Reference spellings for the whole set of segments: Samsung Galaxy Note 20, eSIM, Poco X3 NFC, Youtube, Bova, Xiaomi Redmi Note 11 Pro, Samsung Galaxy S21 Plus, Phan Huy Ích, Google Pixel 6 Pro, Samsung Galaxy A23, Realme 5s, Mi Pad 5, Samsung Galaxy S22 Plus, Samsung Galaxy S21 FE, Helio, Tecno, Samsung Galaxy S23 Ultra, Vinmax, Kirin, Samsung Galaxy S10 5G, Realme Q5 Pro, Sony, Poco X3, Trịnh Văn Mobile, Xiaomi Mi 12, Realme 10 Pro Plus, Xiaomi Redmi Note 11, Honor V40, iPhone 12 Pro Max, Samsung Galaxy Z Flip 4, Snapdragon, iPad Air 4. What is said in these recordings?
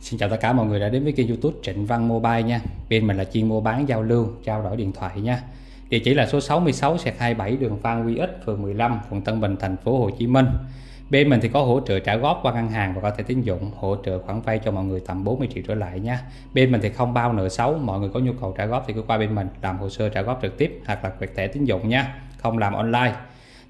Xin chào tất cả mọi người đã đến với kênh YouTube Trịnh Văn Mobile nha. Bên mình là chuyên mua bán, giao lưu, trao đổi điện thoại nha. Địa chỉ là số 66/27 đường Phan Huy Ích, phường 15, quận Tân Bình, thành phố Hồ Chí Minh. Bên mình thì có hỗ trợ trả góp qua ngân hàng và có thể tín dụng, hỗ trợ khoản vay cho mọi người tầm 40 triệu trở lại nha. Bên mình thì không bao nợ xấu, mọi người có nhu cầu trả góp thì cứ qua bên mình làm hồ sơ trả góp trực tiếp hoặc là quẹt thẻ tín dụng nha, không làm online.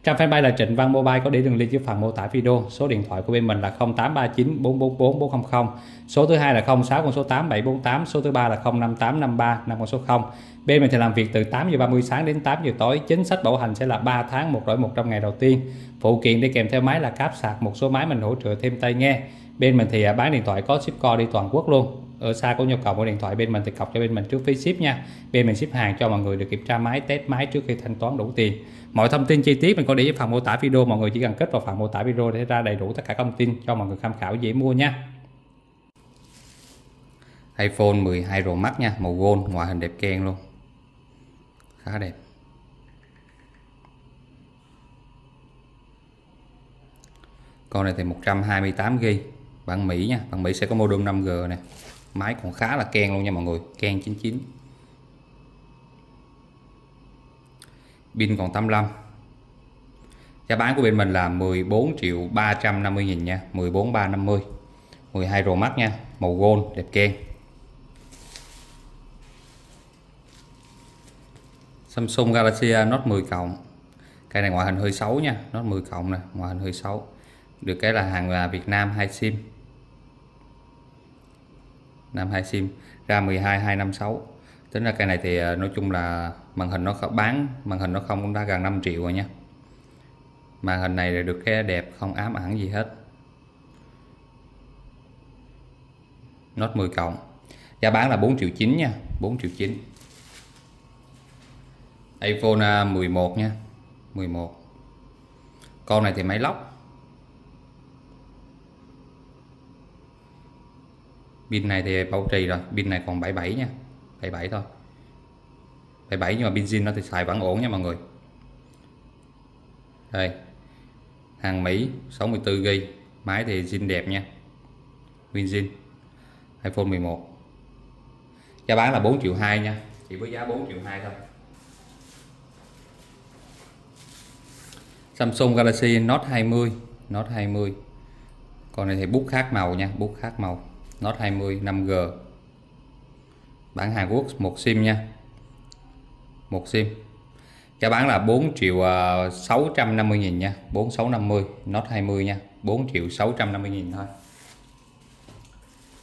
Trang fanpage là Trịnh Văn Mobile có để đường link dưới phần mô tả video. Số điện thoại của bên mình là 0839 444 400. Số thứ hai là 06 con số 8748. Số thứ ba là 05853 5 con số 0. Bên mình thì làm việc từ 8:30 sáng đến 8 giờ tối. Chính sách bảo hành sẽ là 3 tháng một đổi 100 ngày đầu tiên. Phụ kiện để kèm theo máy là cáp sạc, một số máy mình hỗ trợ thêm tai nghe. Bên mình thì bán điện thoại có ship code đi toàn quốc luôn. Ở xa có nhu cầu của điện thoại bên mình thì cọc cho bên mình trước phí ship nha. Bên mình ship hàng cho mọi người được kiểm tra máy, test máy trước khi thanh toán đủ tiền. Mọi thông tin chi tiết mình có để phần mô tả video, mọi người chỉ cần kết vào phần mô tả video để ra đầy đủ tất cả thông tin cho mọi người tham khảo dễ mua nha. iPhone 12 Pro Max nha, màu gold, ngoại hình đẹp keng luôn, khá đẹp. Con này thì 128GB, bản Mỹ nha, bản Mỹ sẽ có modem 5G này. Máy còn khá là keng luôn nha mọi người, keng 99. Pin còn 85. Giá bán của bên mình là 14.350.000 nha, 14.350. 12 Pro Max nha, màu gold đẹp keng. Samsung Galaxy Note 10 cộng. Cái này ngoại hình hơi xấu nha, Note 10 cộng nè, ngoại hình hơi xấu. Được cái là hàng là Việt Nam 2 SIM. Nam 2 SIM ra 12256. Tính ra cái này thì nói chung là màn hình nó bán, màn hình nó không cũng đã gần 5 triệu rồi nha. Màn hình này được cái đẹp, không ám ảnh gì hết. Note 10 cộng. Giá bán là 4.9 triệu nha, 4.9 triệu. iPhone 11 nha, 11. Con này thì máy lóc. Pin này thì bảo trì rồi, pin này còn 77 nha, 77 thôi, 77 nhưng mà pin zin nó thì xài vẫn ổn nha mọi người. Đây, hàng Mỹ 64GB, máy thì zin đẹp nha, nguyên zin. iPhone 11 giá bán là 4.2 triệu nha, chỉ với giá 4.2 triệu thôi. Samsung Galaxy Note 20. Còn này thì bút khác màu nha, bút khác màu. Note 20 5G, bản Hàn Quốc, 1 SIM nha, 1 SIM. Giá bán là 4.650.000 nha, 4.650. Note 20 nha, 4.650.000 thôi.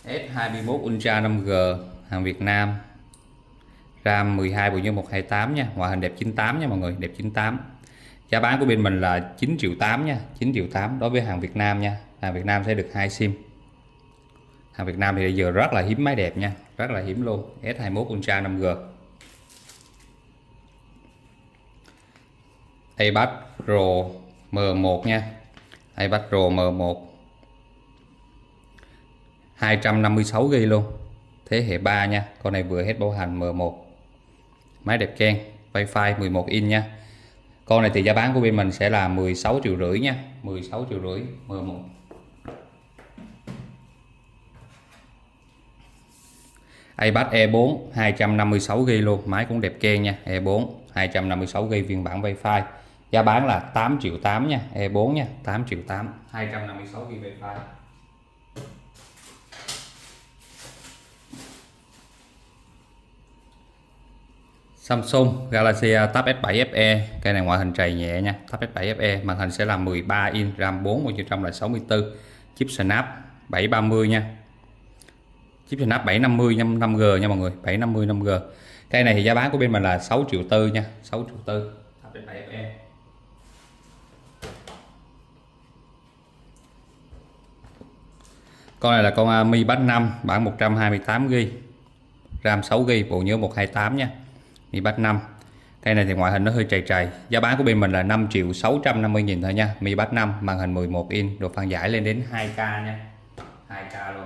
S21 Ultra 5G, hàng Việt Nam, RAM 12 bộ nhớ 128 nha, ngoại hình đẹp 98 nha mọi người, đẹp 98. Giá bán của bên mình là 9.8 triệu nha, 9.8 triệu đối với hàng Việt Nam nha. Hàng Việt Nam sẽ được 2 SIM. Hàng Việt Nam thì bây giờ rất là hiếm máy đẹp nha, rất là hiếm luôn. S21 Ultra 5G. iPad Pro M1 nha, iPad Pro M1 256GB luôn, thế hệ 3 nha. Con này vừa hết bảo hành M1. Máy đẹp keng, Wi-Fi 11 in nha. Con này thì giá bán của bên mình sẽ là 16.5 triệu nha, 16.5 triệu M1. iPad Air 4 256GB luôn, máy cũng đẹp keng nha. Air 4 256GB phiên bản Wi-Fi. Giá bán là 8.8 triệu nha, Air 4 nha, 8.8 triệu, 256GB Wi-Fi. Samsung Galaxy Tab S7 FE, cái này ngoại hình trầy nhẹ nha, Tab S7 FE, màn hình sẽ là 13 inch, RAM 4/64, chip Snap 730 nha. Chip Snap 750 5G nha mọi người, 750 5G. Cái này thì giá bán của bên mình là 6.4 triệu nha, 6.4 triệu. Con này là con Mi Pad 5 bản 128GB, RAM 6GB, bộ nhớ 128 nha. Mi Pad 5. Cái này thì ngoại hình nó hơi trầy trầy. Giá bán của bên mình là 5.650.000 thôi nha. Mi Pad 5, màn hình 11 inch, độ phân giải lên đến 2K nha. 2K luôn.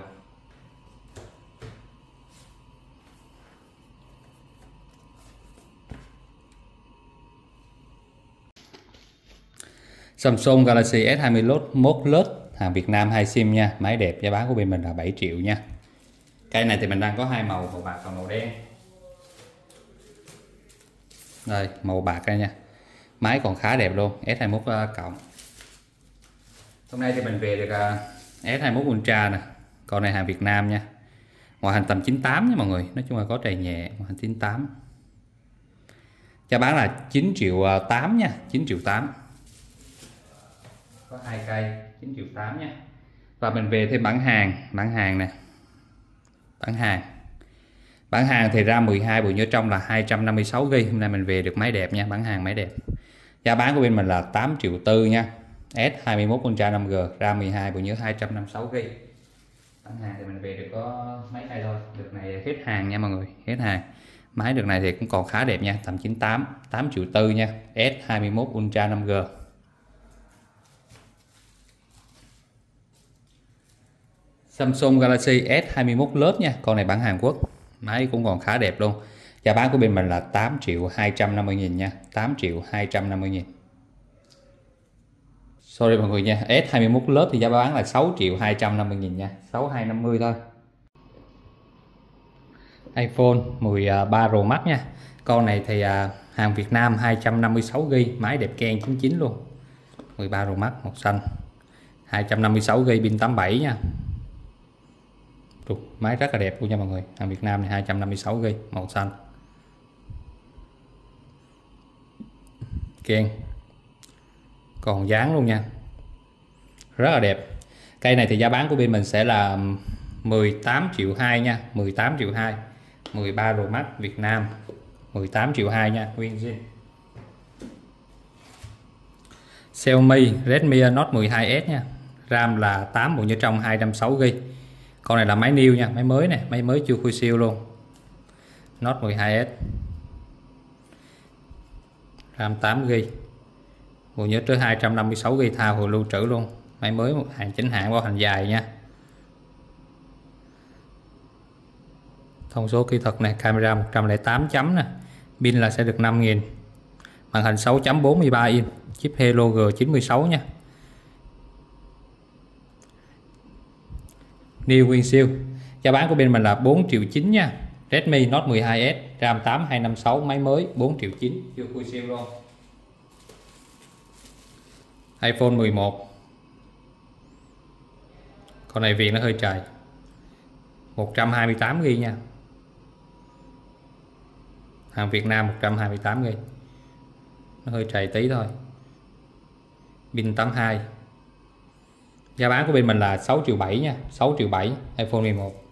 Samsung Galaxy S21 Plus, hàng Việt Nam 2 SIM nha, máy đẹp, giá bán của bên mình là 7 triệu nha. Cây này thì mình đang có hai màu, màu bạc và màu đen. Đây, màu bạc đây nha. Máy còn khá đẹp luôn, S21 cộng. Hôm nay thì mình về được S21 Ultra nè. Con này hàng Việt Nam nha. Ngoại hình tầm 98 nha mọi người, nói chung là có trầy nhẹ, ngoại hình 98. Giá bán là 9.8 triệu nha, 9.8 triệu. Có hai cây 9.8 triệu nha. Và mình về thêm bản hàng này. Bản hàng thì ra 12 bộ nhớ trong là 256GB. Hôm nay mình về được máy đẹp nha, bản hàng máy đẹp. Giá bán của bên mình là 8.4 triệu nha. S21 Ultra 5G ra 12 bộ nhớ 256GB. Bản hàng thì mình về được có mấy cây thôi. Được này hết hàng nha mọi người, hết hàng. Máy được này thì cũng còn khá đẹp nha, tầm 98, 8.4 triệu nha. S21 Ultra 5G. Samsung Galaxy S21 Plus nha, con này bản Hàn Quốc. Máy cũng còn khá đẹp luôn. Giá bán của bên mình là 8.250.000 nha, 8.250.000. Sorry mọi người nha, S21 Plus thì giá bán là 6.250.000 nha, 6.250 thôi. iPhone 13 Pro Max nha. Con này thì hàng Việt Nam 256GB, máy đẹp keng 99 luôn. 13 Pro Max màu xanh. 256GB pin 87 nha. Máy rất là đẹp luôn nha mọi người. Hàng Việt Nam này 256GB màu xanh. Keng. Còn dáng luôn nha. Rất là đẹp. Cây này thì giá bán của bên mình sẽ là 18.2 triệu nha, 18.2 triệu. 13 Pro Max Việt Nam 18.2 triệu nha, nguyên zin. Xiaomi Redmi Note 12s nha. RAM là 8 bộ nhớ trong 256GB. Con này là máy new nha, máy mới này, máy mới chưa khui siêu luôn. Note 12s. RAM 8GB. Bộ nhớ tới 256GB tha hồ lưu trữ luôn. Máy mới một hàng chính hãng bao hành dài nha. Thông số kỹ thuật này, camera 108 chấm nè. Pin là sẽ được 5.000. Màn hình 6.43 inch, chip Helio G96 nha. New nguyên siêu. Giá bán của bên mình là 4.9 triệu nha. Redmi Note 12s, RAM 8 256, máy mới 4.9 triệu, chưa khui siêu luôn. iPhone 11. Con này viền nó hơi trầy. 128GB nha. Hàng Việt Nam 128GB. Nó hơi trầy tí thôi. Pin 82. Giá bán của bên mình là 6.7 triệu nha, 6.7 triệu iPhone 11.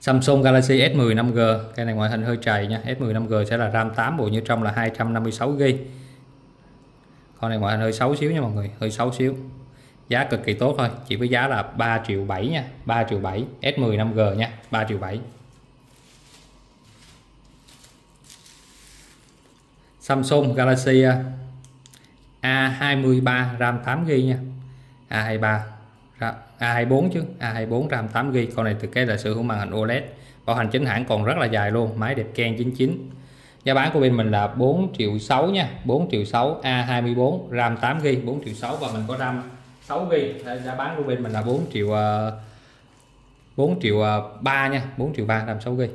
Samsung Galaxy S10 5G, cái này ngoại hình hơi trầy nha, S10 5G sẽ là RAM 8 bộ nhớ trong là 256GB. Con này ngoại hình hơi xấu xíu nha mọi người, hơi xấu xíu. Giá cực kỳ tốt thôi, chỉ với giá là 3.7 triệu nha, 3.7 triệu S10 5G nha, 3.7 triệu. Samsung Galaxy A23 RAM 8GB nha. A24 RAM 8GB. Con này thực tế là sở hữu màn hình OLED, bảo hành chính hãng còn rất là dài luôn, máy đẹp keng 99. Giá bán của bên mình là 4.6 triệu nha, 4.6 triệu. A24 RAM 8GB 4.6 triệu và mình có RAM 6GB. Giá bán của bên mình là 4.3 triệu nha, 4.3 triệu RAM 6GB.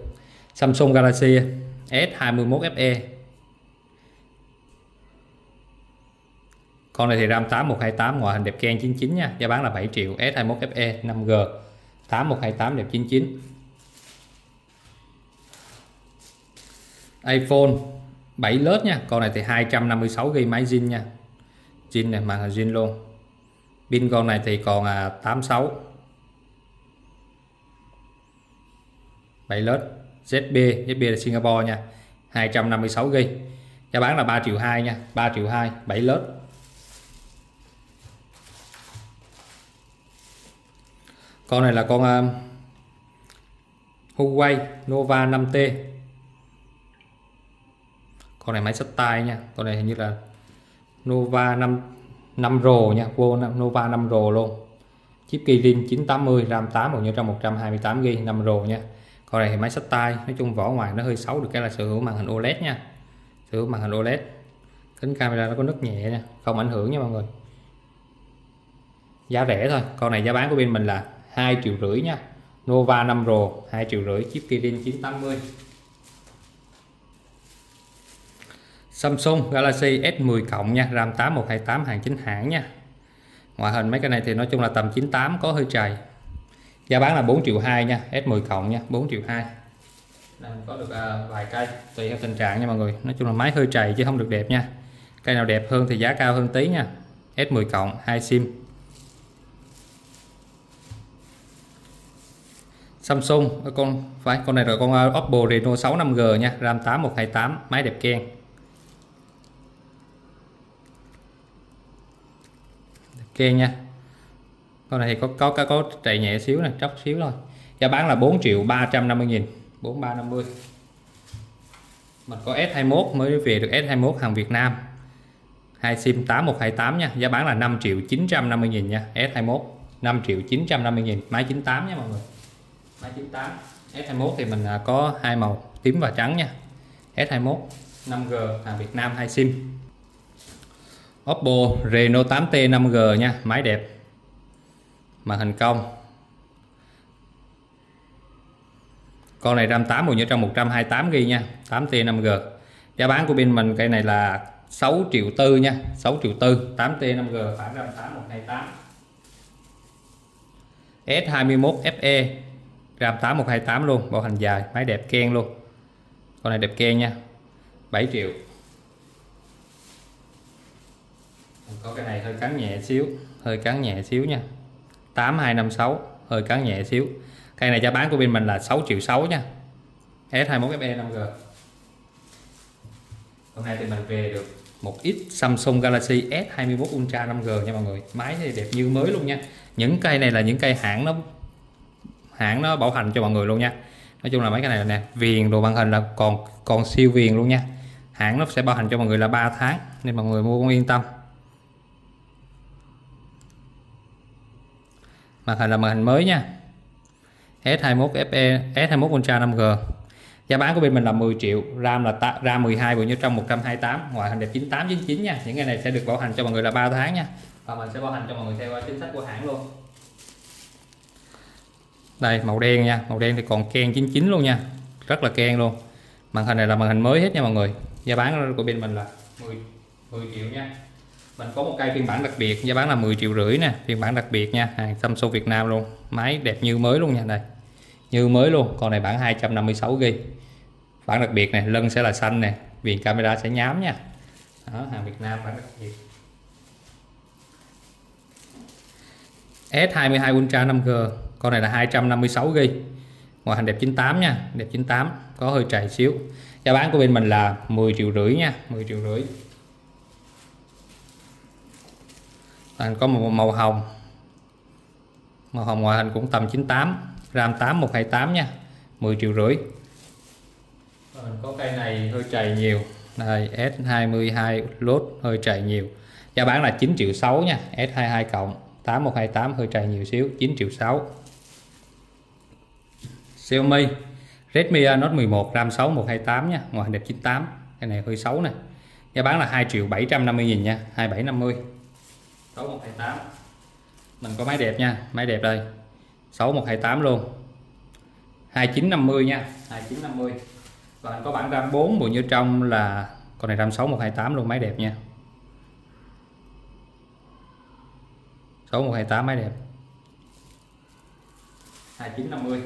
Samsung Galaxy S21 FE. Con này thì RAM 8 128 ngoại hình đẹp keng 99 nha. Giá bán là 7 triệu. S21 FE 5G 8 128 đẹp 99. iPhone 7 Plus nha. Con này thì 256GB máy zin nha. Zin này, màn hình zin luôn. Pin con này thì còn 86. 7 Plus ZB là Singapore nha. 256GB. Giá bán là 3.2 triệu nha. 3.2 triệu 7 Plus. Con này là con Huawei Nova 5T. Con này máy xách tay nha. Con này hình như là Nova 5R nha. Nova 5R luôn. Chip Kirin 980, RAM 8 hoặc như trong 128GB 5R nha. Con này thì máy xách tay. Nói chung vỏ ngoài nó hơi xấu, được cái là sở hữu màn hình OLED nha. Sở hữu màn hình OLED. Kính camera nó có nứt nhẹ nha. Không ảnh hưởng nha mọi người. giá rẻ thôi. Con này giá bán của bên mình là 2,5 triệu nha. Nova 5 Pro 2,5 triệu, chip Kirin 980. Samsung Galaxy S10+ nha, RAM 8 128 hàng chính hãng nha. Ngoại hình mấy cái này thì nói chung là tầm 98 có hơi trầy. Giá bán là 4,2 triệu nha, S10+ nha, 4,2 triệu. Có được vài cây tùy theo tình trạng nha mọi người. Nói chung là máy hơi trầy chứ không được đẹp nha. Cây nào đẹp hơn thì giá cao hơn tí nha. S10+ 2 sim. Samsung con này rồi, con Oppo Reno 6 5G nha, RAM 8 128, máy đẹp keng. Nha. Con này thì có trầy nhẹ xíu nè, tróc xíu thôi. Giá bán là 4,350.000, 4,350. Mình có S21 mới về được, S21 hàng Việt Nam. 2 sim 8128 nha, giá bán là 5,950.000 nha, S21 5,950.000, máy 98 nha mọi người. Máy 98. S21 thì mình có hai màu tím và trắng nha. S21 5G hàng Việt Nam 2 sim. Oppo Reno 8T 5G nha, máy đẹp, màn hình cong. Con này RAM 8 như trong 128GB nha, 8T 5G. Giá bán của bên mình cây này là 6,4 triệu nha, 6,4 triệu, 8T 5G khoảng RAM 8 128. S21 FE RAM 8 128 luôn, bảo hành dài, máy đẹp keng luôn. Con này đẹp keng nha, 7 triệu. Có cái này hơi cắn nhẹ xíu, nha. 8256 hơi cắn nhẹ xíu. Cây này giá bán của bên mình là 6,6 triệu nha. S21 FE 5G. Hôm nay thì mình về được một ít Samsung Galaxy S21 Ultra 5G nha mọi người. Máy thì đẹp như mới luôn nha. Những cây này là những cây hãng nó bảo hành cho mọi người luôn nha. Nói chung là mấy cái này nè, viền đồ màn hình là còn siêu viền luôn nha. Hãng nó sẽ bảo hành cho mọi người là 3 tháng nên mọi người mua cũng yên tâm. Màn hình là màn hình mới nha. S21 FE, S21 Ultra 5G. Giá bán của bên mình là 10 triệu, RAM là 12 bộ nhớ trong 128, ngoại hình đẹp 9899 nha. Những cái này sẽ được bảo hành cho mọi người là 3 tháng nha. Và mình sẽ bảo hành cho mọi người theo chính sách của hãng luôn. Đây, màu đen nha, màu đen thì còn keng 99 luôn nha. Rất là keng luôn. Màn hình này là màn hình mới hết nha mọi người. Giá bán của bên mình là 10 triệu nha. Mình có một cây phiên bản đặc biệt, giá bán là 10,5 triệu nè, phiên bản đặc biệt nha, hàng Samsung Việt Nam luôn, máy đẹp như mới luôn nha, này như mới luôn. Con này bản 256GB, bản đặc biệt này, lân sẽ là xanh nè, viền camera sẽ nhám nha. Đó, hàng Việt Nam bản đặc biệt. S22 Ultra 5G, con này là 256GB, ngoại hình đẹp 98 nha, đẹp 98, có hơi trầy xíu. Giá bán của bên mình là 10,5 triệu nha, 10,5 triệu. Có một màu hồng, ngoại hình cũng tầm 98, RAM 8 128 nha, 10,5 triệu. Mình có cây này hơi trầy nhiều, đây S22 lốt hơi trầy nhiều, giá bán là 9,6 triệu nha, S22 cộng 8 128 hơi trầy nhiều xíu, 9,6 triệu. Xiaomi Redmi Note 11 RAM 6 128 nha, ngoại hình đẹp 98, cái này hơi xấu nè, giá bán là 2,750.000 nha, 2,750. 6128. Mình có máy đẹp nha, máy đẹp đây. 6128 luôn. 2950 nha, 2950. Và mình có bản RAM 4 bộ nhớ trong là con này RAM 6128 luôn, máy đẹp nha. 6128 máy đẹp. 2950.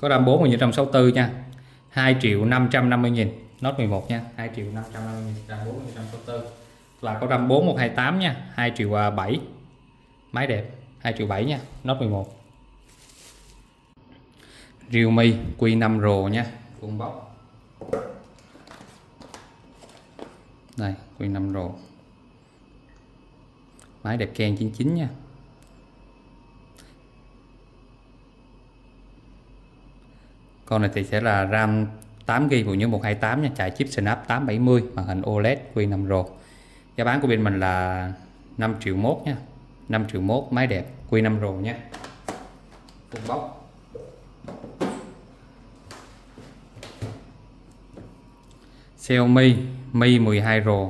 Có RAM 4 bộ nhớ trong 64 nha. 2,550.000, Note 11 nha, 2,550.000, RAM 4 bộ nhớ trong 64. Là có RAM 4128 nha, 2,7 triệu, máy đẹp, 2,7 triệu nha, Note 11. Realme Q5 Pro nha, vuông bóc. Đây, Q5 Pro. Máy đẹp keng 99 nha. Con này thì sẽ là RAM 8GB bộ nhớ 128 nha, chạy chip Snap 870, màn hình OLED, Q5 Pro. Giá bán của bên mình là 5,1 triệu nha, 5,1 triệu, máy đẹp, Q5 Pro nha, vuông bóc. Xiaomi Mi 12 Pro,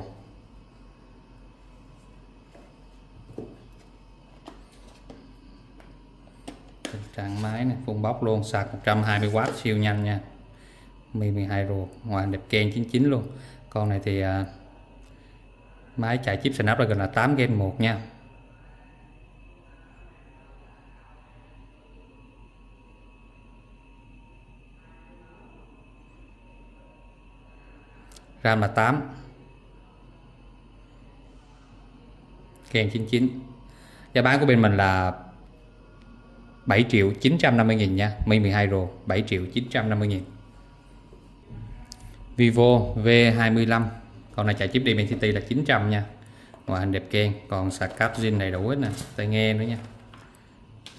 Tràn máy này, phun bóc luôn, sạc 120W siêu nhanh nha. Mi 12 Pro, ngoài đẹp ken 99 luôn. Con này thì máy chạy chip Snapdragon là 8 Gen 1 nha. RAM là 8 Gen 99. Giá bán của bên mình là 7.950.000 nha. Mi 12 Pro 7.950.000. Vivo V25, con này chạy chip Dimensity là 900 nha. Ngoại hình đẹp keng, còn sạc cáp zin đầy đủ hết nè, tai nghe nữa nha.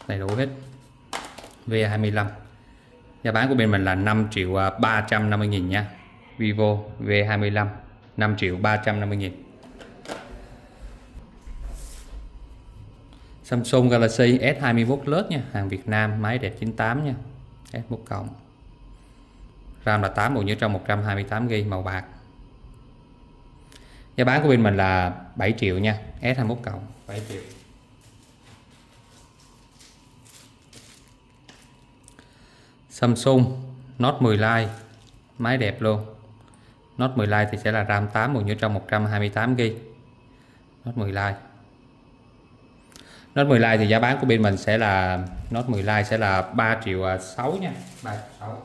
Đầy đủ hết. V25. Giá bán của bên mình là 5.350.000 nha. Vivo V25 5.350.000. Samsung Galaxy S21 Plus nha, hàng Việt Nam, máy đẹp 98 nha. S1+. RAM là 8 bộ nhớ trong 128GB màu bạc. Giá bán của bên mình là 7 triệu nha, S21+, 7 triệu. Samsung Note 10 Lite, máy đẹp luôn. Note 10 Lite thì sẽ là RAM 8 bộ nhớ trong 128GB. Note 10 Lite. Note 10 Lite thì giá bán của bên mình sẽ là Note 10 Lite sẽ là 3.6 triệu nha, 3.6.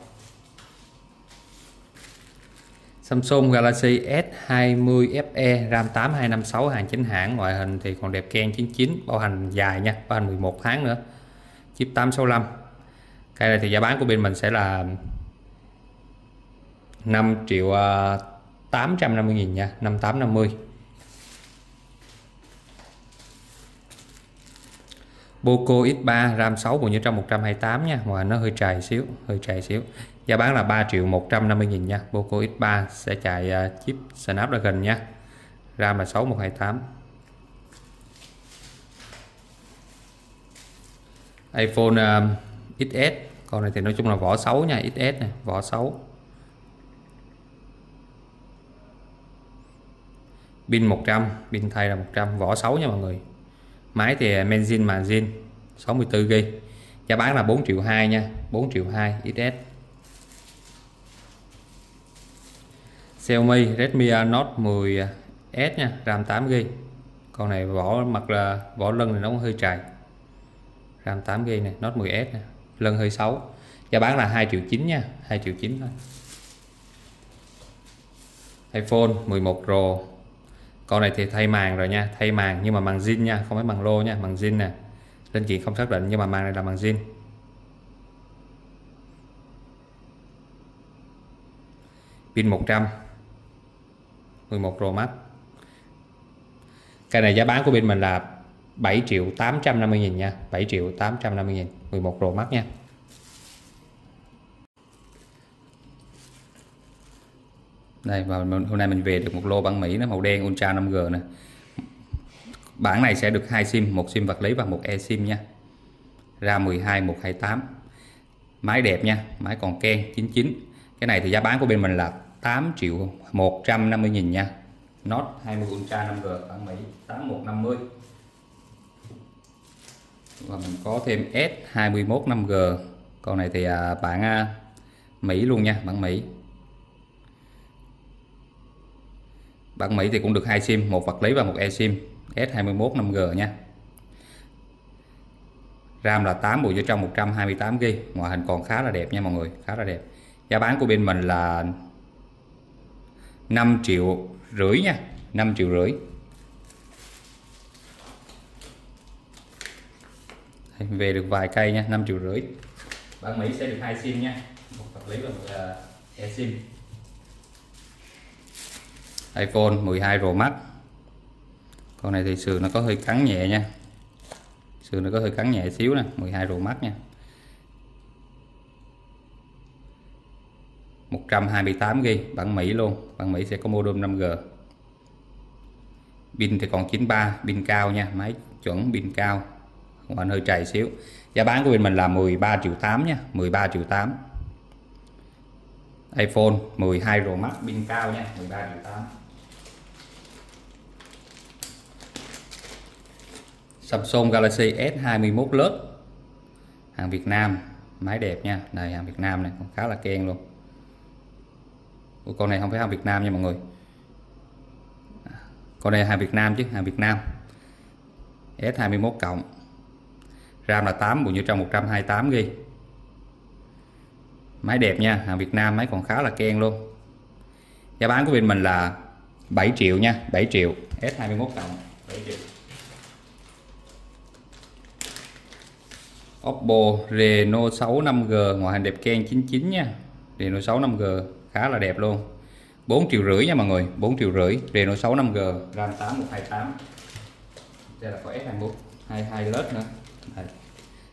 Samsung Galaxy S20 FE, RAM 8 256, hàng chính hãng, ngoại hình thì còn đẹp ken 99, bảo hành dài nha, bảo hành 11 tháng nữa. Chip 865. Cái này thì giá bán của bên mình sẽ là 5.850.000 nha, 5.850. Poco X3, RAM 6 bộ nhớ trong 128 nha, ngoài nó hơi trầy xíu, Giá bán là 3.150.000 nha. Poco X3 sẽ chạy chip Snapdragon nha. RAM là 6128. iPhone XS, con này thì nói chung là vỏ xấu nha, XS này, vỏ xấu. Pin 100, pin thay là 100, vỏ xấu nha mọi người. Máy thì Menzin mà zin 64GB. Giá bán là 4.2 triệu nha, 4.2 triệu XS. Xiaomi Redmi Note 10s nha, RAM 8GB. Con này vỏ mặt là vỏ lân này nó cũng hơi trầy. RAM 8GB này, Note 10s nè, lân hơi xấu. Giá bán là 2.9 triệu nha, 2.9 triệu thôi. iPhone 11 Pro. Con này thì thay màng rồi nha, thay màng nhưng mà màng zin nha, không phải màng lô nha, màng zin nè. Linh kiện không xác định nhưng mà màng này là màng zin. Pin 100. 11 Pro Max. Cái này giá bán của bên mình là 7.850.000 nha, 7.850.000, 11 Pro Max nha. Đây, và hôm nay mình về được một lô bản Mỹ, nó màu đen Ultra 5G nè. Bản này sẽ được 2 SIM, một SIM vật lý và một eSIM nha. RAM 12 128. Máy đẹp nha, máy còn ken 99. Cái này thì giá bán của bên mình là 8.150.000 nha. Note 20 Ultra 5G bản Mỹ 8150. Và mình có thêm S21 5G. Con này thì bản Mỹ luôn nha, bản Mỹ. Bản Mỹ thì cũng được 2 SIM, một vật lý và một eSIM. S21 5G nha. RAM là 8 bộ nhớ trong 128GB, ngoại hình còn khá là đẹp nha mọi người, khá là đẹp. Giá bán của bên mình là 5.5 triệu nha, 5.5 triệu. Về được vài cây nha, 5.5 triệu. Bản Mỹ sẽ được 2 SIM nha, một vật lý và một eSIM. iPhone 12 Pro Max. Con này thì sườn nó có hơi cắn nhẹ nha. Sườn nó có hơi cắn nhẹ xíu nè, 12 Pro Max nha. 128GB, bản Mỹ luôn, bản Mỹ sẽ có modem 5G. Pin thì còn 93, pin cao nha, máy chuẩn pin cao. Ngoại hơi trầy xíu. Giá bán của bên mình là 13.8 triệu nha, 13.8 triệu. iPhone 12 Pro Max pin cao nha, 13.8 triệu. Samsung Galaxy S21 Plus, hàng Việt Nam, máy đẹp nha. Đây, hàng Việt Nam này cũng khá là keng luôn. Ủa, con này không phải hàng Việt Nam nha mọi người, con này hàng Việt Nam chứ, hàng Việt Nam. S21 cộng, RAM là 8 bộ nhớ trong 128GB. Máy đẹp nha, hàng Việt Nam, máy còn khá là keng luôn. Giá bán của bên mình là 7 triệu nha, 7 triệu S21 cộng 7 triệu. Oppo Reno 6 5G ngoại hình đẹp keng 99 nha. Reno 6 5G khá là đẹp luôn. 4 triệu rưỡi nha mọi người, 4 triệu rưỡi. Reno 6 5G, RAM 8 128. Đây là có S21 22 Plus nữa. Đây.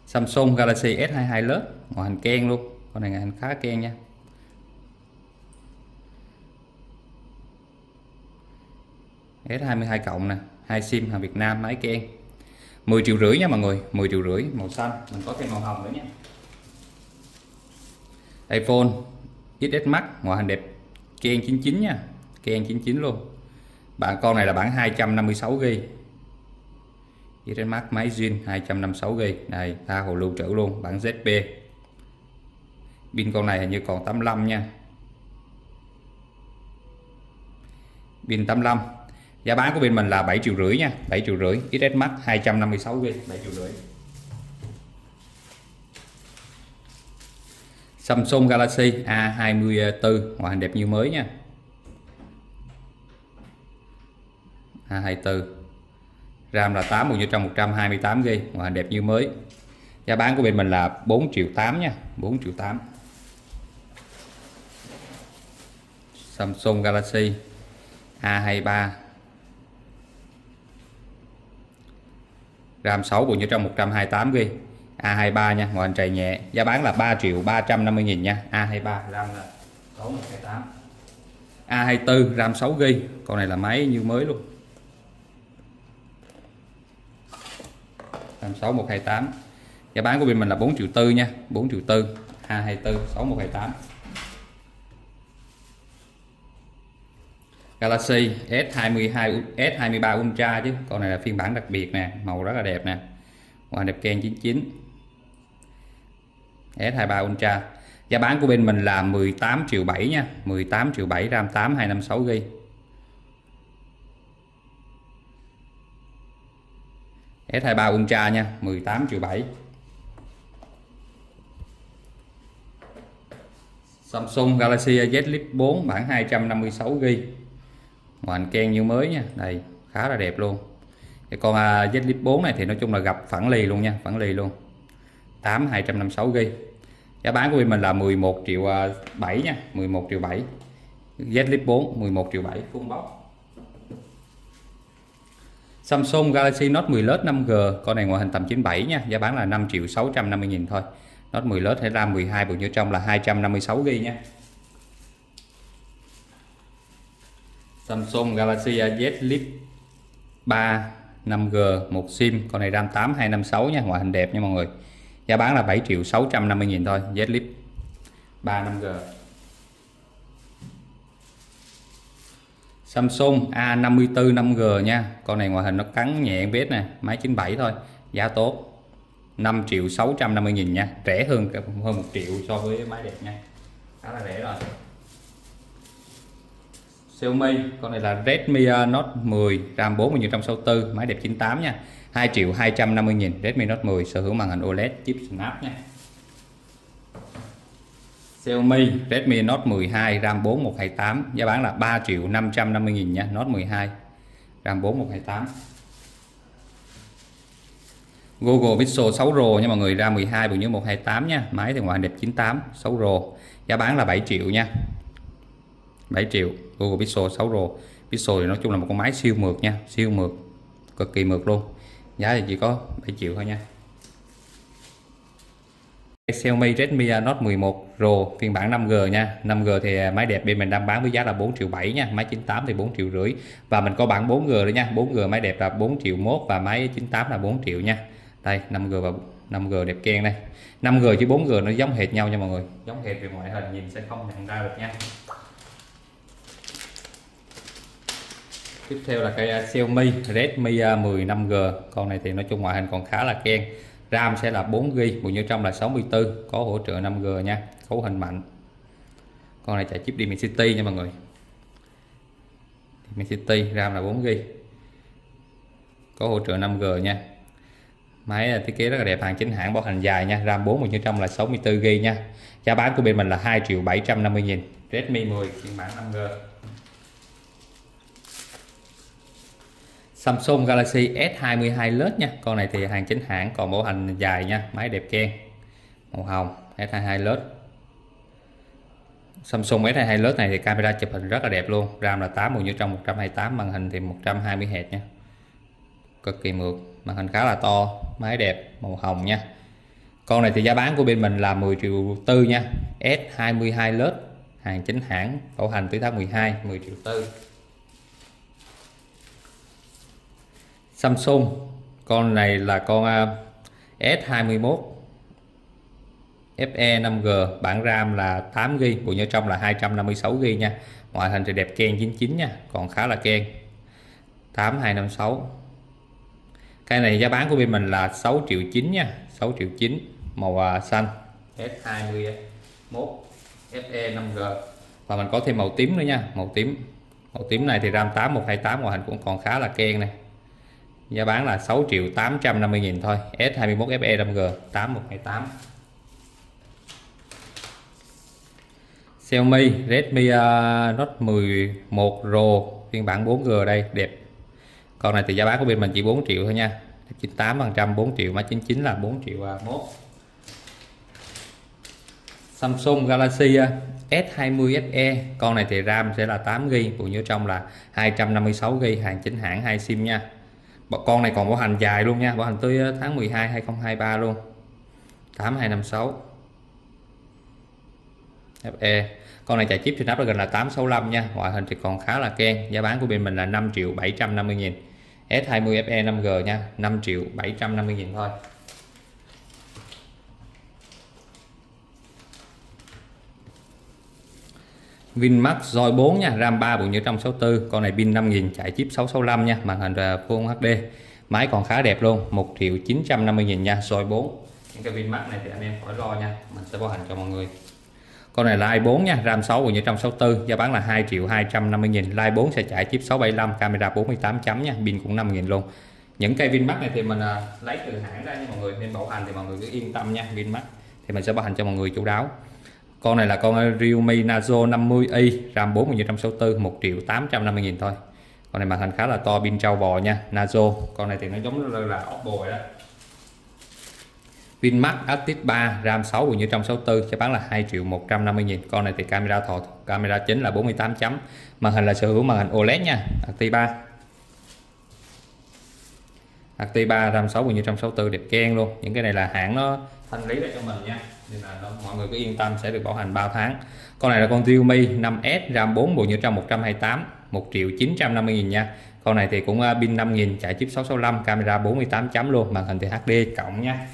Samsung Galaxy S22 Plus ngoại hình keng luôn. Con này ngoại hình khá keng nha. S22 cộng nè, 2 sim hàng Việt Nam, máy keng. 10 triệu rưỡi nha mọi người, 10 triệu rưỡi. Màu xanh, mình có thêm màu hồng nữa nha. iPhone XS Max ngoại hình đẹp keng 99 nha, keng 99 luôn. Bạn con này là bản 256GB. XS Max máy zin 256GB. Này, tha hồ lưu trữ luôn, bản ZB. Pin con này hình như còn 85 nha. Pin 85. Giá bán của bên mình là 7 triệu rưỡi nha, 7 triệu rưỡi. XS Max 256GB, 7 triệu rưỡi. Samsung Galaxy A24 ngoại hình đẹp như mới nha. A24. RAM là 8 bộ nhớ trong 128GB, ngoại hình đẹp như mới. Giá bán của bên mình là 4 triệu 8 nha, 4 triệu 8. Samsung Galaxy A23. RAM 6 bộ nhớ trong 128GB. A23 nha, ngoại hình trầy nhẹ. Giá bán là 3 triệu 350 nghìn nha. A23 RAM là 628. A24 RAM 6GB. Con này là máy như mới luôn. 66128. Giá bán của bên mình là 4 triệu 4 nha, 4 triệu 4. A24 6128. Galaxy S23 Ultra chứ, con này là phiên bản đặc biệt nè, màu rất là đẹp nè, ngoại đẹp keng 99. S23 Ultra. Giá bán của bên mình là 18 triệu 7 nha, 18 triệu 7, RAM 8 256GB. S23 Ultra nha, 18 triệu 7. Samsung Galaxy Z Flip 4 bản 256GB. Ngoại hình keng như mới nha, đây khá là đẹp luôn. Cái con Z Flip 4 này thì nói chung là gặp phẳng lì luôn nha, phẳng lì luôn. 8 256GB. Giá bán của mình là 11 triệu 7 nha, 11 triệu 7. Z Flip 4 11 triệu 7 full box. Samsung Galaxy Note 10 Plus 5G, con này ngoại hình tầm 97 nha, giá bán là 5 triệu 650 nghìn thôi. Note 10 Plus hay RAM 12 bộ nhớ trong là 256GB nha. Samsung Galaxy Z Flip 3 5G 1 SIM, con này RAM 8 256 nha, ngoại hình đẹp nha mọi người. Giá bán là 7 triệu 650 nghìn thôi, Z Flip 3 5G. Samsung A54 5G nha. Con này ngoại hình nó cắn nhẹ vết nè, máy 97 thôi. Giá tốt. 5 triệu 650 nghìn nha, rẻ hơn 1 triệu so với máy đẹp nha. Khá là rẻ rồi. Xiaomi, con này là Redmi Note 10, RAM 4 164, máy đẹp 98 nha. 2 triệu 250 nghìn, Redmi Note 10 sở hữu màn hình OLED chip Snap nha. Xiaomi Redmi Note 12 RAM 4 128, giá bán là 3 triệu 550 nghìn nha, Note 12 RAM 4 128. Google Pixel 6 Pro nha mọi người, RAM 12 bộ nhớ 128 nha, máy thì ngoại hình đẹp 98, 6 Pro. Giá bán là 7 triệu nha. 7 triệu Google Pixel 6 Pro. Pixel thì nói chung là một con máy siêu mượt nha, siêu mượt, cực kỳ mượt luôn. Giá thì chỉ có 7 triệu thôi nha. Xiaomi Redmi Note 11 Pro phiên bản 5G nha. 5G thì máy đẹp bên mình đang bán với giá là 4 triệu 7 nha, máy 98 thì 4 triệu rưỡi. Và mình có bản 4G nữa nha, 4G máy đẹp là 4 triệu 1 và máy 98 là 4 triệu nha. Đây 5G và 5G đẹp keng đây. 5G với 4G nó giống hệt nhau nha mọi người. Giống hệt về ngoại hình, nhìn sẽ không nhận ra được nha. Tiếp theo là cây Xiaomi Redmi 10 5G. Con này thì nói chung ngoại hình còn khá là keng. RAM sẽ là 4GB, bộ nhớ trong là 64, có hỗ trợ 5G nha, cấu hình mạnh. Con này chạy chip Dimensity nha mọi người, Dimensity, RAM là 4GB, có hỗ trợ 5G nha. Máy thiết kế rất là đẹp, hàng chính hãng, bảo hành dài nha, RAM 4, bộ nhớ trong là 64GB nha. Giá bán của bên mình là 2.750.000. Redmi 10 phiên bản 5G. Samsung Galaxy S22 Plus nha, con này thì hàng chính hãng, còn bảo hành dài nha, máy đẹp keng, màu hồng. S22 Plus, Samsung S22 Plus này thì camera chụp hình rất là đẹp luôn, RAM là 8, màn hình trong 128, màn hình thì 120Hz nha, cực kỳ mượt, màn hình khá là to, máy đẹp, màu hồng nha. Con này thì giá bán của bên mình là 10.400.000 nha, S22 Plus, hàng chính hãng, bảo hành tới tháng 12, 10.400.000. Samsung, con này là con S21 FE 5G, bản RAM là 8GB, bộ nhớ trong là 256GB nha. Ngoại hình thì đẹp keng 99 nha, còn khá là keng. 8256. Cái này giá bán của bên mình là 6.900.000 nha, 6.900.000, màu xanh. S21 FE 5G. Và mình có thêm màu tím nữa nha, màu tím. Màu tím này thì RAM 8 128, ngoại hình cũng còn khá là keng này. Giá bán là 6.850.000 thôi. S21 FE 5G 8128. Xiaomi Redmi Note 11 Pro phiên bản 4G đây, đẹp. Con này thì giá bán của bên mình chỉ 4.000.000 thôi nha. 98% 4.000.000 mà 99 là 4.100.000. Samsung Galaxy S20 FE, con này thì RAM sẽ là 8GB, bộ nhớ trong là 256GB, hàng chính hãng, 2 SIM nha. Con này còn bảo hành dài luôn nha, bảo hành tới tháng 12 2023 luôn. 8256 FE. Con này chạy chip Snapdragon là 865 nha, ngoại hình thì còn khá là keng. Giá bán của bên mình là 5.750.000. S20 FE 5G nha, 5.750.000 thôi. Vinmax Joy 4 nha, RAM 3, bộ nhớ trong 64, con này pin 5000, chạy chip 665 nha, màn hình Full HD, máy còn khá đẹp luôn, 1.950.000 nha, Joy 4. Những cái Vinmax này thì anh em khỏi lo nha, mình sẽ bảo hành cho mọi người. Con này là i4 nha, RAM 6, bộ nhớ trong 64, giá bán là 2.250.000, i4 sẽ chạy chip 675, camera 48 chấm nha, pin cũng 5000 luôn. Những cây Vinmax này thì mình lấy từ hãng ra nha mọi người, nên bảo hành thì mọi người cứ yên tâm nha, Vinmax thì mình sẽ bảo hành cho mọi người chu đáo. Con này là con Realme Nazo 50i, RAM 4, 164, 1.850.000 thôi. Con này màn hình khá là to, pin trâu bò nha, Nazo. Con này thì nó giống là Oppo vậy đó. Vinmax Active 3, RAM 6, 164, sẽ bán là 2.150.000. Con này thì camera chính là 48 chấm. Màn hình là sở hữu màn hình OLED nha, Active 3. Active 3, RAM 6, 164, đẹp keng luôn. Những cái này là hãng nó thanh lý lại cho mình nha, nên là mọi người cứ yên tâm sẽ được bảo hành 3 tháng. Con này là con Realme 5S, RAM 4, bộ nhớ trong 128, 1.950.000 nha. Con này thì cũng pin 5000, chạy chip 665, camera 48 chấm luôn, màn hình thì HD cộng nha.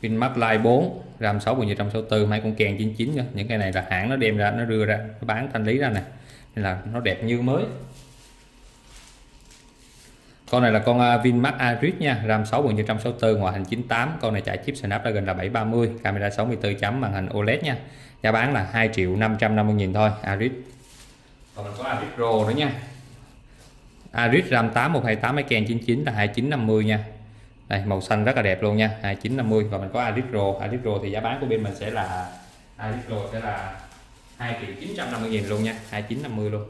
Vinmax Lite 4, RAM 6, bộ nhớ trong 64, máy cũng kèn 99 nha. Những cái này là hãng nó đem ra, nó đưa ra, nó bán thanh lý ra nè, nên là nó đẹp như mới. Con này là con Vinmax Iris nha, RAM 6, bộ nhớ trong 64, ngoại hình 98, con này chạy chip Snapdragon là 730, camera 64 chấm, màn hình OLED nha. Giá bán là 2.550.000 thôi, Iris. Còn mình có Iris Pro nữa nha. Iris RAM 8, 128, máy kèn 99 là 2950 nha. Đây, màu xanh rất là đẹp luôn nha, 2950. Và mình có Iris Pro, Iris Pro thì giá bán của bên mình sẽ là Iris Pro sẽ là 2.950.000 luôn nha, 2950 luôn.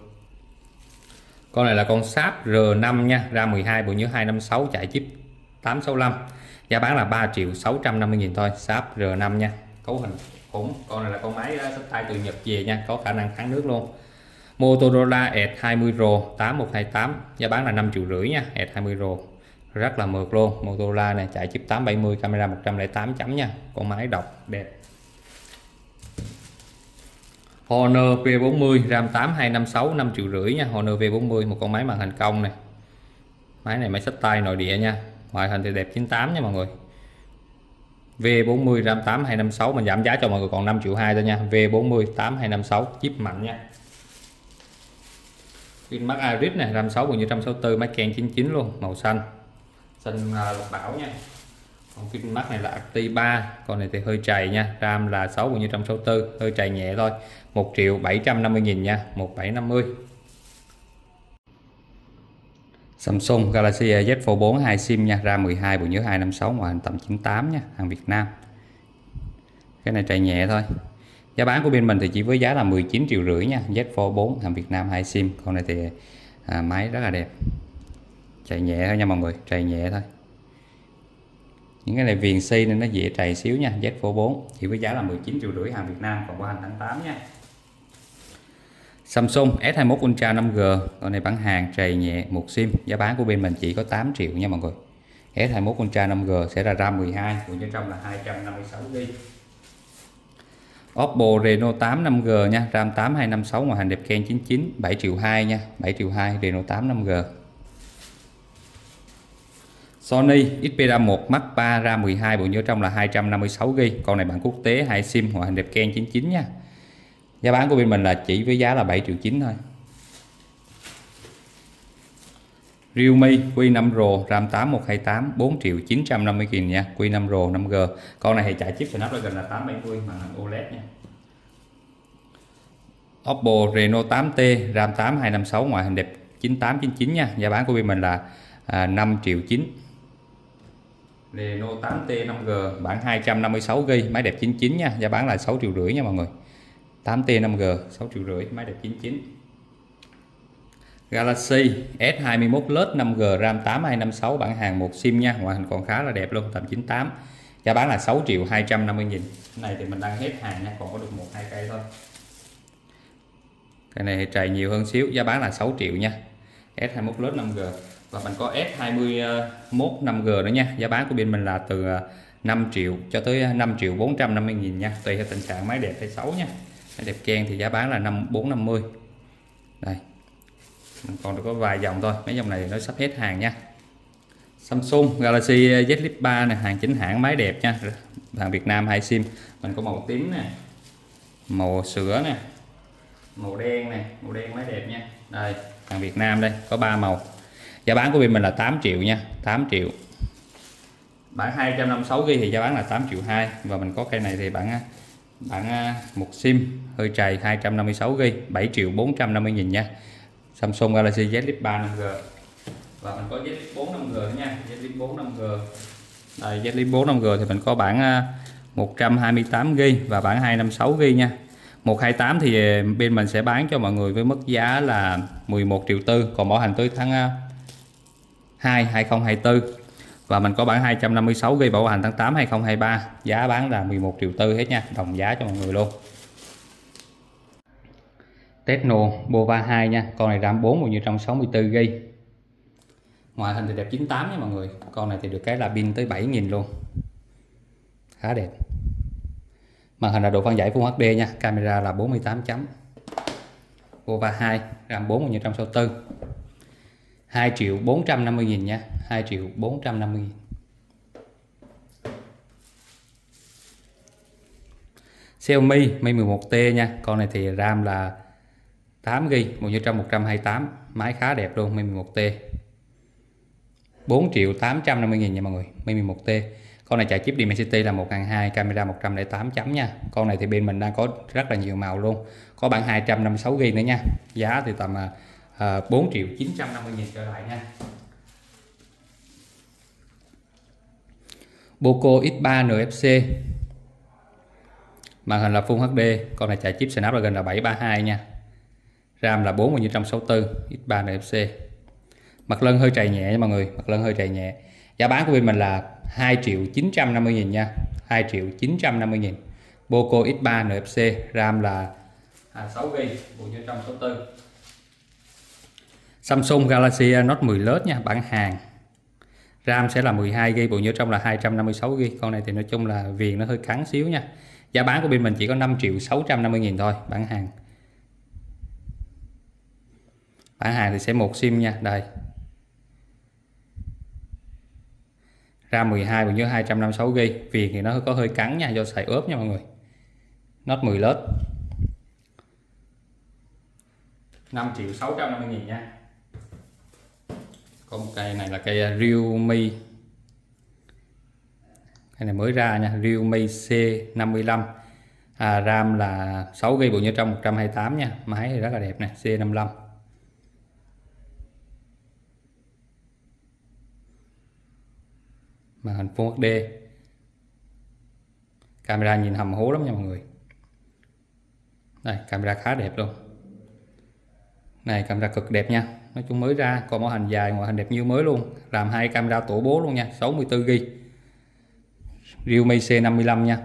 Con này là con Sharp R5 nha, RAM 12, bộ nhớ 256, chạy chip 865, giá bán là 3.650.000 thôi, Sharp R5 nha, cấu hình khủng. Con này là con máy sách tay từ Nhật về nha, có khả năng kháng nước luôn. Motorola S20 Pro 8128, giá bán là 5.500.000 nha, S20 Pro rất là mượt luôn. Motorola này chạy chip 870, camera 108 chấm nha, con máy độc đẹp. Honor V40, RAM 8, 256, 5.500.000 nha, Honor V40, một con máy màn hình cong này. Máy này máy xách tay nội địa nha, ngoại hình thì đẹp 98 nha mọi người. V40 RAM 8, 256, mình giảm giá cho mọi người còn 5.200.000 thôi nha, V40 8256, chip mạnh nha. Vinmax Iris này, RAM 6, 164, máy kèn 99 luôn, màu xanh. Sân lục bảo nha. Còn cái mắt này là Active 3, con này thì hơi trầy nha. RAM là 6464, hơi trầy nhẹ thôi. 1.750.000 nha, 1750. Samsung Galaxy Z Fold 4 2 SIM nha, RAM 12, bộ nhớ 256, ngoại hình tầm 98 nha, hàng Việt Nam. Cái này trầy nhẹ thôi. Giá bán của bên mình thì chỉ với giá là 19.5 triệu nha, Z Fold 4 hàng Việt Nam 2 SIM. Con này thì máy rất là đẹp. Trầy nhẹ thôi nha mọi người, trầy nhẹ thôi. Những cái này viền xi nên nó dễ trầy xíu nha, Z Fold 4 chỉ với giá là 19.5 triệu hàng Việt Nam, còn qua hàng tháng 8 nha. Samsung S21 Ultra 5G, con này bản hàng trầy nhẹ, 1 SIM, giá bán của bên mình chỉ có 8 triệu nha mọi người. S21 Ultra 5G sẽ là RAM 12, của bên trong là 256GB. Oppo Reno 8 5G nha, RAM 8 256, ngoại hình đẹp keng 99, 7.2 triệu nha, 7.2 triệu Reno 8 5G. Sony XP31 Mark 3, RAM 12, bộ nhớ trong là 256GB, con này bản quốc tế 2 SIM, ngoại hình đẹp keng 99 nha. Giá bán của bên mình là chỉ với giá là 7.9 triệu thôi. Realme Q5 Pro RAM 8 128 4.950.000 nha, Q5 Pro 5G. Con này thì chạy chip Snapdragon là 870 màn hình OLED nha. Oppo Reno 8T RAM 8 256, ngoại hình đẹp 9899 nha, giá bán của bên mình là 5.9 triệu. Reno 8T 5G bản 256GB, máy đẹp 99 nha, giá bán là 6.5 triệu nha mọi người. 8T 5G 6.5 triệu, máy đẹp 99. Galaxy S21 Plus 5G RAM 8 256, bản hàng 1 SIM nha, ngoại hình còn khá là đẹp luôn, tầm 98. Giá bán là 6.250.000. Cái này thì mình đang hết hàng nha, còn có được 1-2 cây thôi. Cái này thì trầy nhiều hơn xíu, giá bán là 6 triệu nha. S21 Plus 5G và mình có S21 5G nữa nha, giá bán của bên mình là từ 5 triệu cho tới 5.450.000 nha, tùy theo tình trạng máy đẹp hay xấu nha. Máy đẹp keng thì giá bán là 450. Đây. Mình còn được có vài dòng thôi, mấy dòng này thì nó sắp hết hàng nha. Samsung Galaxy Z Flip 4 này, hàng chính hãng, máy đẹp nha, hàng Việt Nam 2 SIM. Mình có màu tím nè, màu sữa nè, màu đen này, màu đen máy đẹp nha. Đây, hàng Việt Nam đây, có 3 màu. Giá bán của bên mình là 8 triệu nha, 8 triệu. Bản 256GB thì giá bán là 8.2 triệu. Và mình có cây này thì bản 1 SIM, hơi trầy 256GB, 7.450.000 nha. Samsung Galaxy Z Flip 3 5G. Và mình có Z Flip 4 5G nữa nha, Z Flip 4 5G. Đây, Z Flip 4 5G thì mình có bản 128GB và bản 256GB nha. 128 thì bên mình sẽ bán cho mọi người với mức giá là 11.4 triệu, còn bảo hành tới tháng 2 2024. Và mình có bản 256GB bảo hành tháng 8 2023, giá bán là 11.4 triệu hết nha, đồng giá cho mọi người luôn. Tecno Bova 2 nha, con này RAM 4 như 164GB. Ngoại hình thì đẹp 98 nha mọi người. Con này thì được cái là pin tới 7.000 luôn. Khá đẹp. Màn hình là độ phân giải Full HD nha, camera là 48 chấm. Bova 2 RAM 4 như 164. 2.450.000 nha, 2.450.000. Xiaomi Mi 11T nha, con này thì RAM là 8GB, một như trong 128, máy khá đẹp luôn, Mi 11T 4.850.000 nha mọi người. Mi 11T con này chạy chip Dimensity là 1002, camera 108 chấm nha. Con này thì bên mình đang có rất là nhiều màu luôn, có bản 256GB nữa nha, giá thì tầm 4.950.000 trở lại nha. Poco X3 NFC, màn hình là Full HD, con này chạy chip Snapdragon là 732 nha, RAM là 4 như 164, X3 NFC. Mặt lân hơi trầy nhẹ nha mọi người, mặt lân hơi trầy nhẹ. Giá bán của bên mình là 2.950.000 nha, 2.950.000. Poco X3 NFC, RAM là 6GB, 4 như 164. Samsung Galaxy Note 10 Plus nha, bản hàng. RAM sẽ là 12GB, bộ nhớ trong là 256GB. Con này thì nói chung là viền nó hơi cắn xíu nha. Giá bán của bên mình chỉ có 5.650.000 thôi, bản hàng. Bản hàng thì sẽ 1 SIM nha, đây. RAM 12, bộ nhớ 256GB, viền thì nó có hơi cắn nha, do xài ốp nha mọi người. Note 10 Plus. 5.650.000 nha. Còn cây này là cây Realme Cái này mới ra nha, Realme C55, RAM là 6GB, bộ nhớ trong 128 nha. Máy thì rất là đẹp này, C55. Màn hình Full HD. Camera nhìn hầm hố lắm nha mọi người. Đây, camera khá đẹp luôn. Này, camera cực đẹp nha. Nói chung mới ra, còn mẫu hình dài, ngoại hình đẹp như mới luôn. Làm hai camera tổ bố luôn nha, 64GB. Realme C55 nha.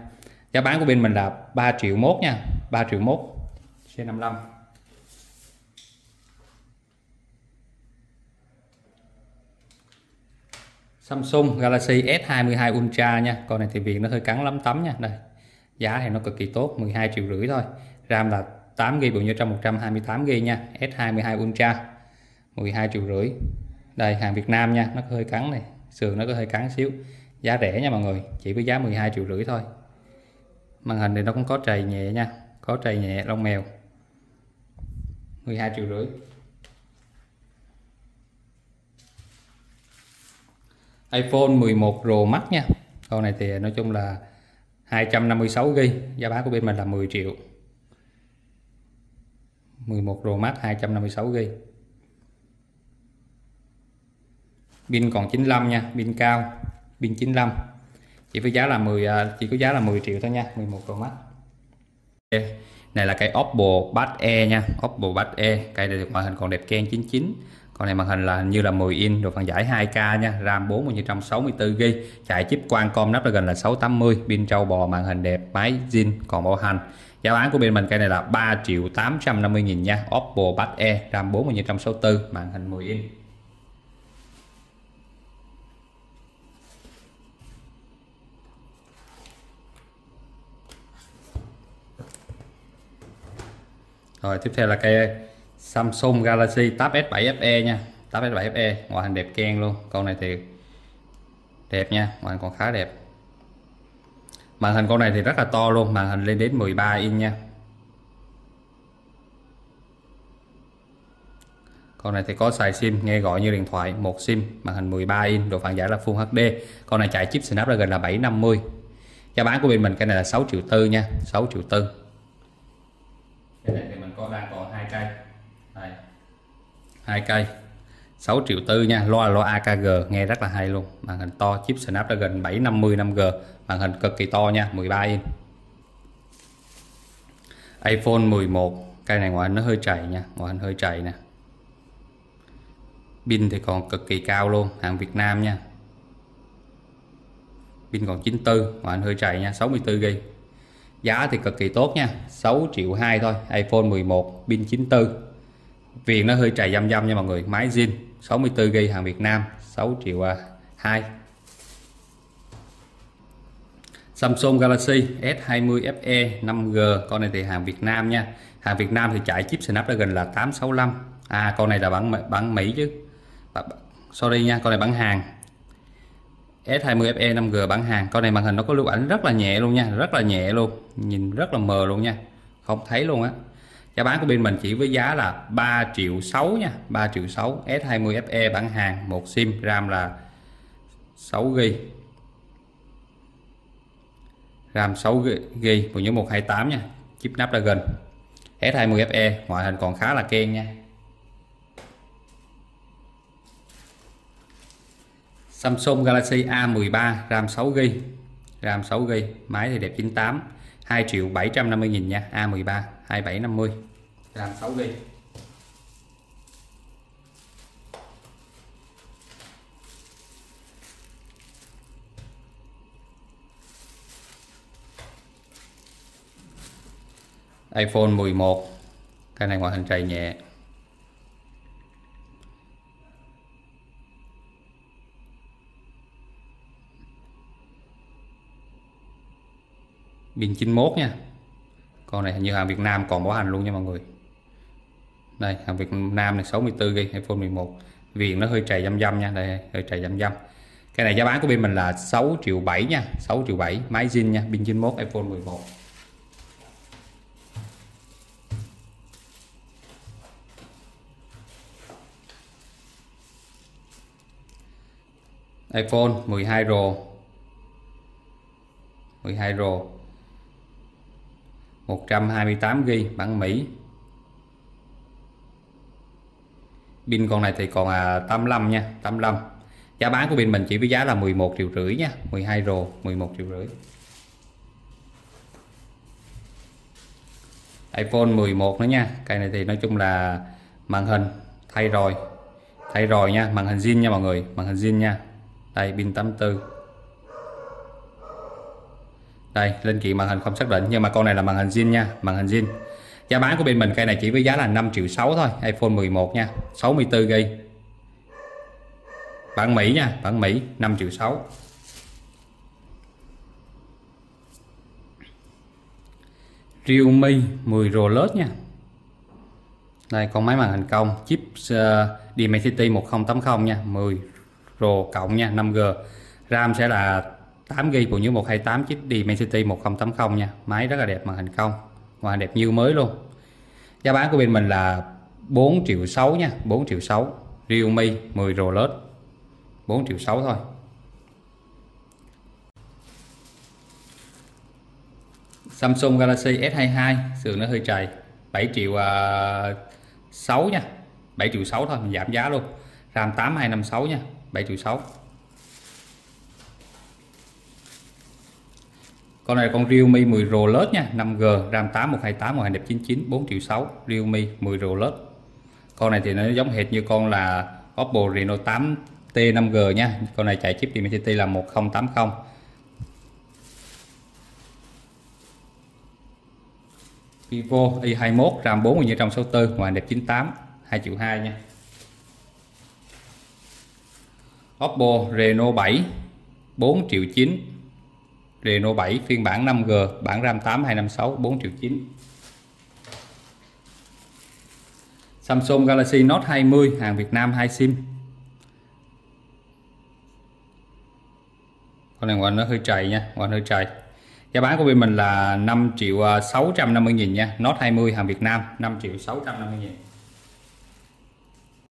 Giá bán của bên mình là 3.1 triệu nha, 3.1 triệu C55. Samsung Galaxy S22 Ultra nha, con này thì viền nó hơi cắn lắm tấm nha. Đây, giá thì nó cực kỳ tốt, 12,5 triệu thôi. RAM là 8GB, bộ nhớ trong 128GB nha. S22 Ultra 12,5 triệu. Đây, hàng Việt Nam nha, nó hơi cắn này, sườn nó có hơi cắn xíu. Giá rẻ nha mọi người, chỉ với giá 12,5 triệu thôi. Màn hình thì nó cũng có trầy nhẹ nha, có trầy nhẹ lông mèo. 12,5 triệu. iPhone 11 Pro Max nha. Con này thì nói chung là 256GB, giá bán của bên mình là 10 triệu. 11 Pro Max 256GB. Pin còn 95 nha, pin cao, pin 95. Chỉ có giá là 10 triệu thôi nha, 11 Pro Max. Okay. Này là cái Oppo Pad Air nha, Oppo Pad Air, cái này màn hình còn đẹp ken 99. Con này màn hình là như là 10 inch, độ phân giải 2K nha, RAM 4GB, chạy chip Qualcomm Snapdragon là 680, pin trâu bò, màn hình đẹp, máy zin còn bảo hành. Giá bán của bên mình cái này là 3.850.000 nha, Oppo Pad Air, RAM 4GB, màn hình 10 inch. Rồi tiếp theo là cái Samsung Galaxy Tab S7 FE nha, Tab S7 FE, ngoại hình đẹp keng luôn. Con này thì đẹp nha, ngoại hình còn khá đẹp. Màn hình con này thì rất là to luôn, màn hình lên đến 13 inch nha. Con này thì có xài sim, nghe gọi như điện thoại, một sim, màn hình 13 inch, độ phân giải là Full HD. Con này chạy chip Snapdragon là 750. Giá bán của bên mình cái này là 6.4 triệu nha, 6.4 triệu. Cái này thì mình đang còn 2 cây. Đây. 2 cây. 6.4 triệu nha, loa AKG nghe rất là hay luôn. Màn hình to, chip Snapdragon 750 5G, màn hình cực kỳ to nha, 13 inch. iPhone 11, cây này ngoại hình nó hơi chảy nha, ngoại hình hơi chảy nè. Pin thì còn cực kỳ cao luôn, hàng Việt Nam nha. Pin còn 94, ngoại hình hơi chảy nha, 64GB. Giá thì cực kỳ tốt nha, 6.2 triệu thôi. iPhone 11, pin 94, viền nó hơi trầy dăm dăm nha mọi người. Máy zin 64GB, hàng Việt Nam, 6.2 triệu. Samsung Galaxy S20 FE 5G, con này thì hàng Việt Nam nha. Hàng Việt Nam thì chạy chip Snapdragon là 865. À, con này là bản Mỹ chứ. Sorry nha, con này bản Hàn. S20 FE 5G bản Hàn, con này màn hình nó có lưu ảnh rất là nhẹ luôn nha, rất là nhẹ luôn, nhìn rất là mờ luôn nha, không thấy luôn á. Giá bán của bên mình chỉ với giá là 3.6 triệu nha, 3.6 triệu. S20 FE bản Hàn, một sim, RAM là 6GB, RAM 6GB, bộ nhớ 128 nha, chip Snapdragon. S20 FE ngoại hình còn khá là keng nha. Samsung Galaxy A13, RAM 6GB, RAM 6GB, máy thì đẹp 98, 2.750.000 nha, A13 2750, RAM 6GB. iPhone 11, cái này ngoại hình trầy nhẹ. Pin 91 nha. Con này hình như hàng Việt Nam còn bảo hành luôn nha mọi người. Đây, hàng Việt Nam này 64GB, iPhone 11. Viền nó hơi trầy dăm dăm nha, đây hơi trầy dăm dăm. Cái này giá bán của bên mình là 6.7 triệu nha, 6.7 triệu, máy zin nha, pin 91, iPhone 11. iPhone 12 Pro 12 Pro 128GB bản Mỹ. Pin con này thì còn 85 nha, 85. Giá bán của pin mình chỉ với giá là 11 triệu rưỡi nha, 12 Pro 11 triệu rưỡi. iPhone 11 nữa nha. Cái này thì nói chung là màn hình thay rồi nha, màn hình zin nha mọi người, màn hình zin nha. Đây pin 84. Đây linh kiện màn hình không xác định nhưng mà con này là màn hình zin nha, màn hình zin. Giá bán của bên mình cây này chỉ với giá là 5 triệu 6 thôi, iPhone 11 nha, 64GB. Bản Mỹ nha, bản Mỹ 5 triệu 6. Realme 10 Pro LED nha. Đây con máy màn hình cong chip Dimensity 1080 nha, 10 Pro cộng nha, 5G. RAM sẽ là 8GB bộ nhớ 128 chip Dimensity 1080 nha. Máy rất là đẹp, màn hình cong. Và đẹp như mới luôn. Giá bán của bên mình là 4 triệu 6 nha, 4 triệu 6. Realme 10 Pro LED 4 triệu 6 thôi. Samsung Galaxy S22 sườn nó hơi trầy, 7 triệu 6 nha, 7 triệu 6 thôi, mình giảm giá luôn. RAM 8256 nha, 7 triệu 6. Con này là con Realme 10 Pro LED nha, 5G, RAM 8 128 màn hình đẹp 99, 4 triệu 6, Realme 10 Pro LED. Con này thì nó giống hệt như con là Oppo Reno 8T 5G nha, con này chạy chip Dimensity là 1080. Vivo Y21 RAM 4 128 màn hình đẹp 98, 2 triệu 2 nha. Oppo Reno 7 4 triệu 9. Reno 7 phiên bản 5G, bản RAM 8 256 4 triệu 9. Samsung Galaxy Note 20 hàng Việt Nam 2 SIM. Con này ngoan nó hơi trầy nha, ngoan hơi trầy. Giá bán của bên mình là 5 triệu 650 nghìn nha, Note 20 hàng Việt Nam 5 triệu 650 nghìn.